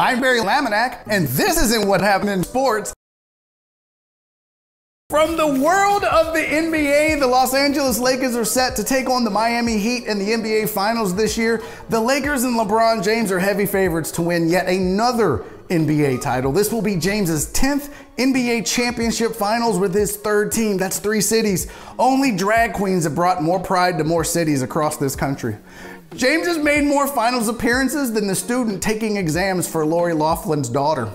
I'm Barry Laminac, and this isn't What Happened in Sports. From the world of the NBA, the Los Angeles Lakers are set to take on the Miami Heat in the NBA Finals this year. The Lakers and LeBron James are heavy favorites to win yet another NBA title. This will be James's 10th NBA championship finals with his third team. That's three cities. Only drag queens have brought more pride to more cities across this country. James has made more finals appearances than the student taking exams for Lori Loughlin's daughter.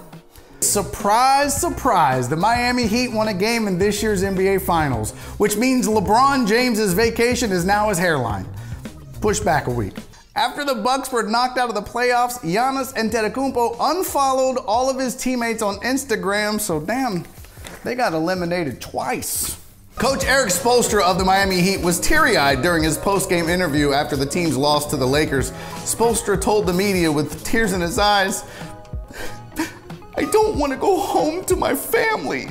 Surprise, surprise, the Miami Heat won a game in this year's NBA Finals, which means LeBron James's vacation is now his hairline. Push back a week. After the Bucks were knocked out of the playoffs, Giannis Antetokounmpo unfollowed all of his teammates on Instagram, so damn, they got eliminated twice. Coach Eric Spoelstra of the Miami Heat was teary-eyed during his post-game interview after the team's loss to the Lakers. Spoelstra told the media with tears in his eyes, "I don't want to go home to my family."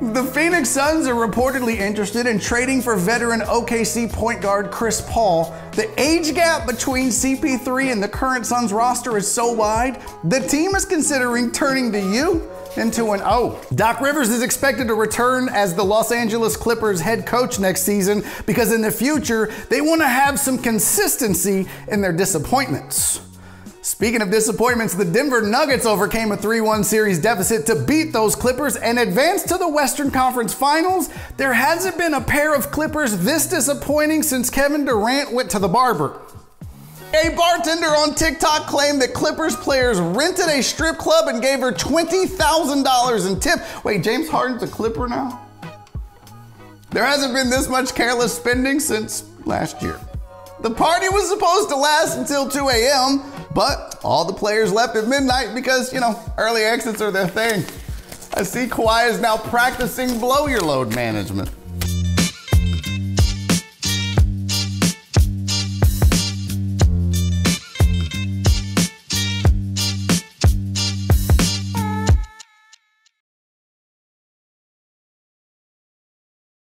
The Phoenix Suns are reportedly interested in trading for veteran OKC point guard Chris Paul. The age gap between CP3 and the current Suns roster is so wide, the team is considering turning to you into an O. Doc Rivers is expected to return as the Los Angeles Clippers head coach next season because in the future, they want to have some consistency in their disappointments. Speaking of disappointments, the Denver Nuggets overcame a 3-1 series deficit to beat those Clippers and advance to the Western Conference Finals. There hasn't been a pair of Clippers this disappointing since Kevin Durant went to the barber. A bartender on TikTok claimed that Clippers players rented a strip club and gave her $20,000 in tip. Wait, James Harden's a Clipper now? There hasn't been this much careless spending since last year. The party was supposed to last until 2 a.m., but all the players left at midnight because, you know, early exits are their thing. I see Kawhi is now practicing blow your load management.